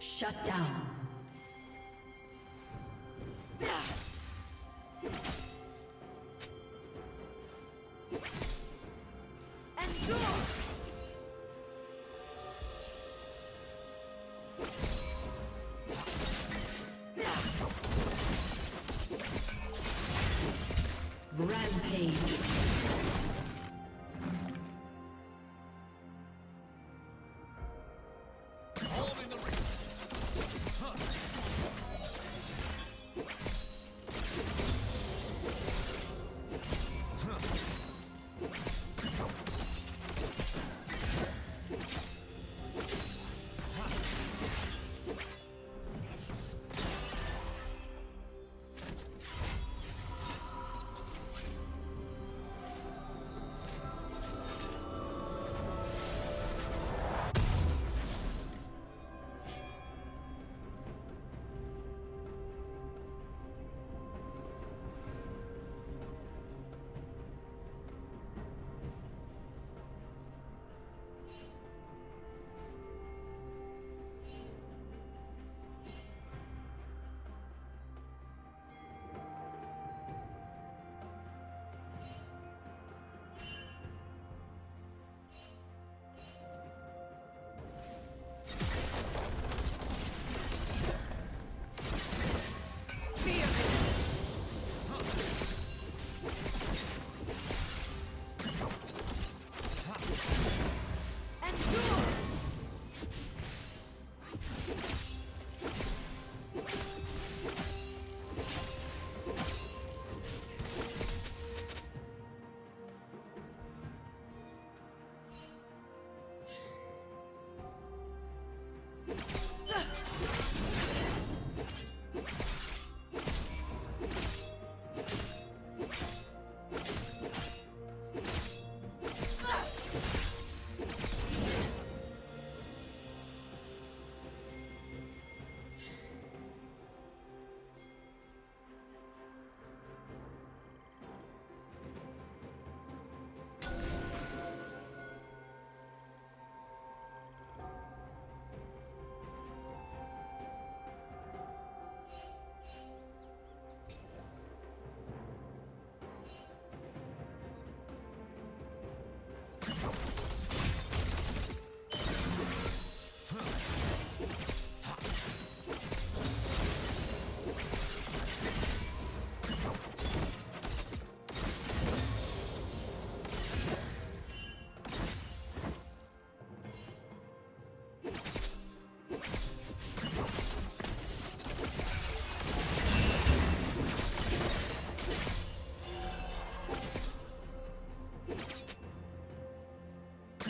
Shut down. Rampage.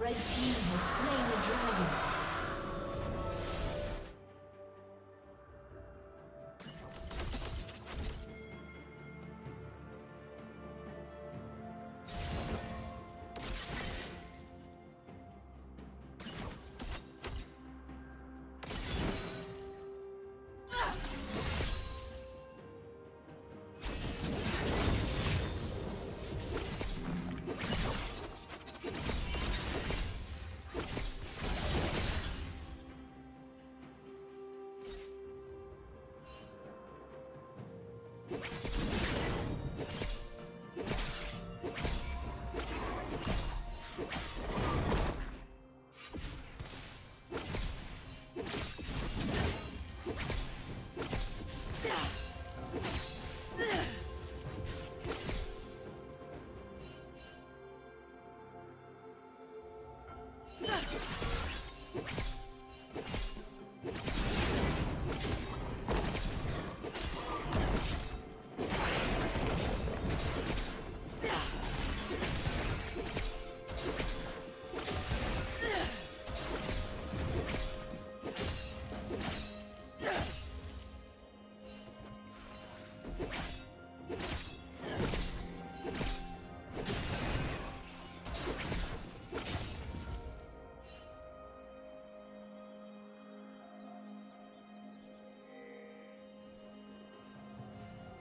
Red team has slain the dragon.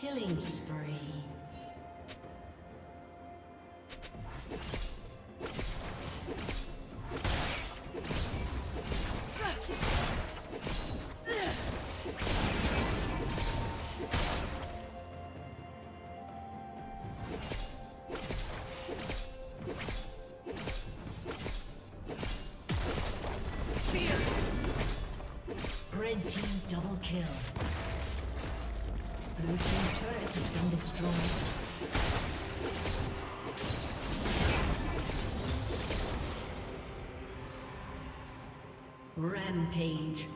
Killing spree. Red team double kill. Blue team's turret has been destroyed. Rampage.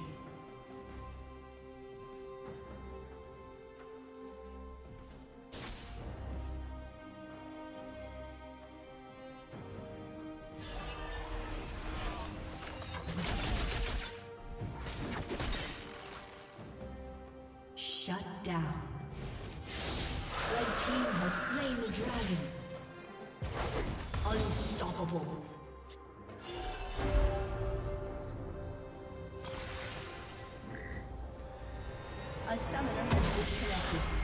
Shut down. Red team has slain the dragon. Unstoppable. A summoner has disconnected.